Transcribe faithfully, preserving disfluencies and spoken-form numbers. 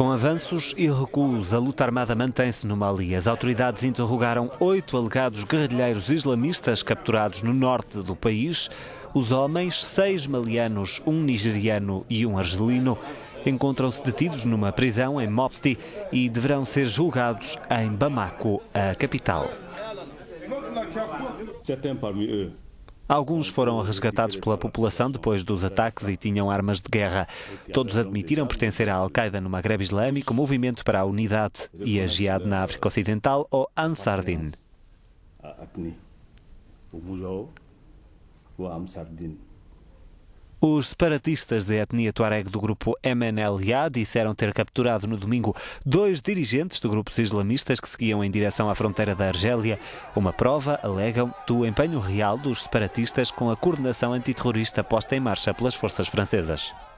Com avanços e recuos, a luta armada mantém-se no Mali. As autoridades interrogaram oito alegados guerrilheiros islamistas capturados no norte do país. Os homens, seis malianos, um nigeriano e um argelino, encontram-se detidos numa prisão em Mopti e deverão ser julgados em Bamako, a capital. Alguns foram resgatados pela população depois dos ataques e tinham armas de guerra. Todos admitiram pertencer à Al Qaeda no Magrebe Islâmico, Movimento para a Unidade e a Giada na África Ocidental, ou Ansar Dine. Os separatistas de etnia tuareg do grupo M N L A disseram ter capturado no domingo dois dirigentes de grupos islamistas que seguiam em direção à fronteira da Argélia. Uma prova, alegam, do empenho real dos separatistas com a coordenação antiterrorista posta em marcha pelas forças francesas.